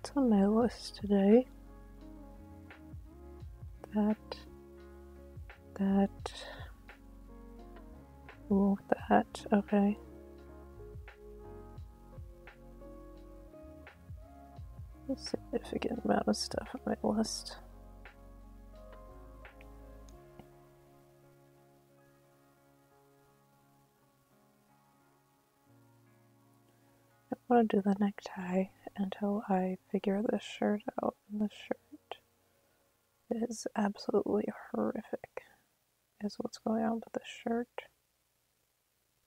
It's on my list today. That, that, ooh, that, okay. A significant amount of stuff on my list. I want to do the necktie until I figure this shirt out, and this shirt is absolutely horrific, is what's going on with this shirt.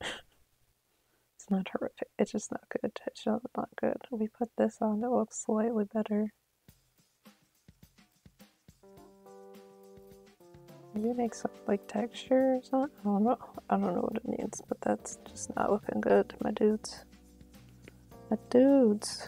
It's not horrific, it's just not good, it's just not good. We put this on, it looks slightly better. Maybe make some like texture or something? I don't know, I don't know what it needs, but that's just not looking good, my dudes. My dudes.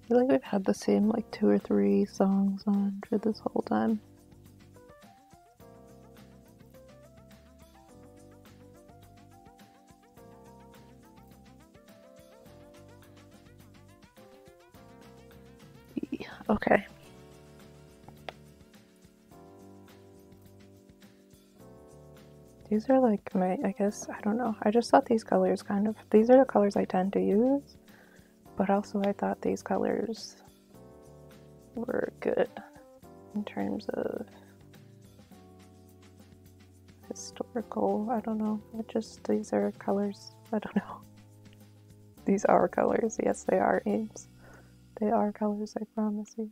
I feel like we've had the same like two or three songs on for this whole time. Okay. These are like my, I guess, I don't know. I just thought these colors kind of, these are the colors I tend to use. But also I thought these colors were good in terms of historical, I don't know, I just, these are colors, I don't know. These are colors, yes they are, Ames. They are colors, I promise you.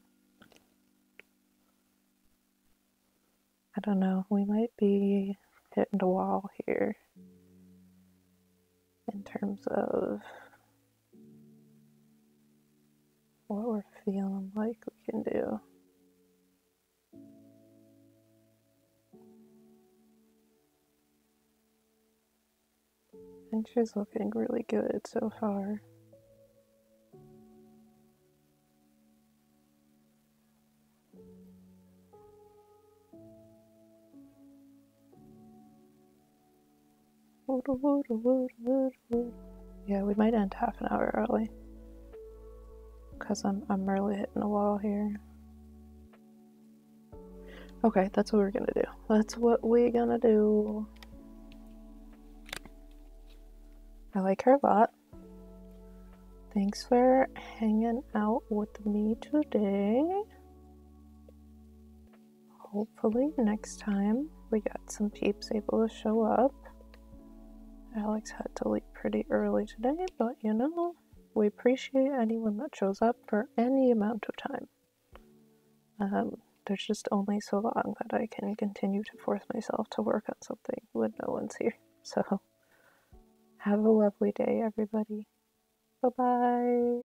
I don't know, we might be hitting the wall here in terms of what we're feeling like we can do. I think she's looking really good so far. Yeah, we might end half an hour early. Because I'm, I'm really hitting a wall here. Okay, that's what we're gonna do. That's what we're gonna do. I like her a lot. Thanks for hanging out with me today. hopefully next time we got some peeps able to show up. Alex had to leave pretty early today, but you know, we appreciate anyone that shows up for any amount of time. Um, there's just only so long that I can continue to force myself to work on something when no one's here. So, have a lovely day, everybody. Bye-bye.